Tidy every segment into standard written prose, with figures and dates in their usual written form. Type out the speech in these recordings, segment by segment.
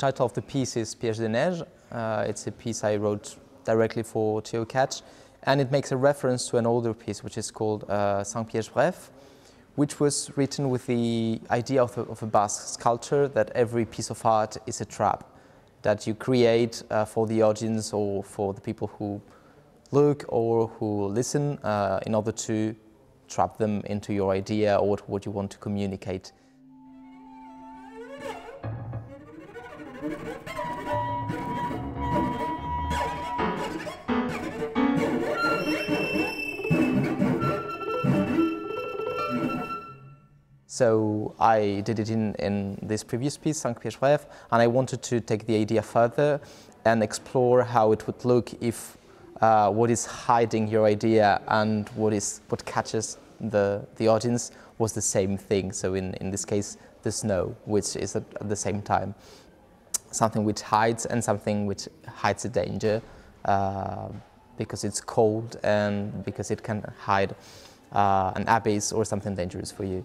title of the piece is Pièges de Neige. It's a piece I wrote directly for Trio Catch, and it makes a reference to an older piece which is called Cinq Pièges Bref, which was written with the idea of a Basque sculpture that every piece of art is a trap that you create for the audience or for the people who look or who listen in order to trap them into your idea or what you want to communicate. So I did it in this previous piece, Cinq Pièges Bref, and I wanted to take the idea further and explore how it would look if what is hiding your idea and what catches the audience was the same thing. So in this case, the snow, which is at the same time something which hides and something which hides the danger because it's cold and because it can hide an abyss or something dangerous for you.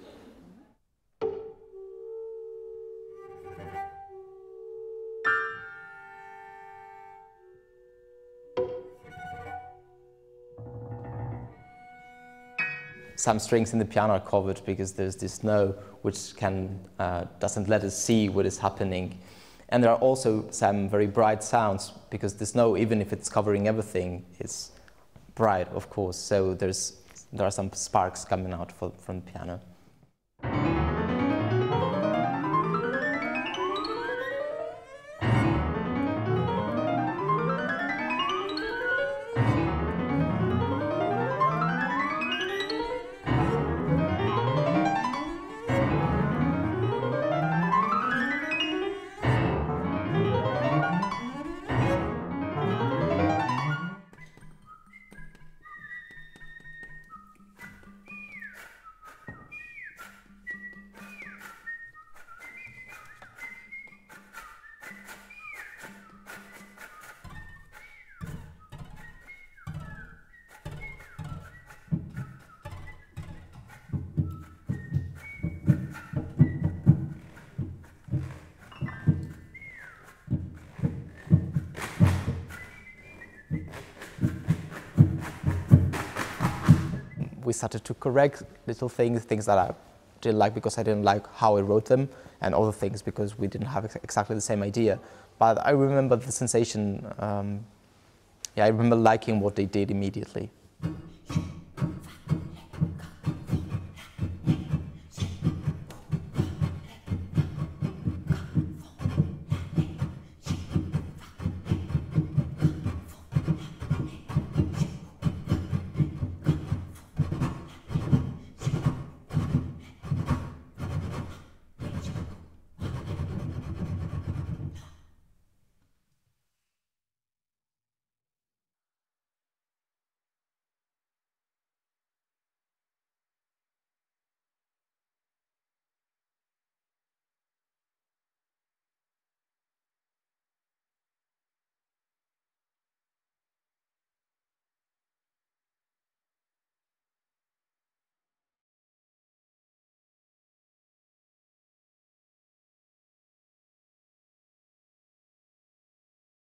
Some strings in the piano are covered because there's this snow which doesn't let us see what is happening. And there are also some very bright sounds because the snow, even if it's covering everything, is bright, of course. So there are some sparks coming out from the piano. We started to correct little things that I didn't like because I didn't like how I wrote them, and other things because we didn't have exactly the same idea. But I remember the sensation, I remember liking what they did immediately.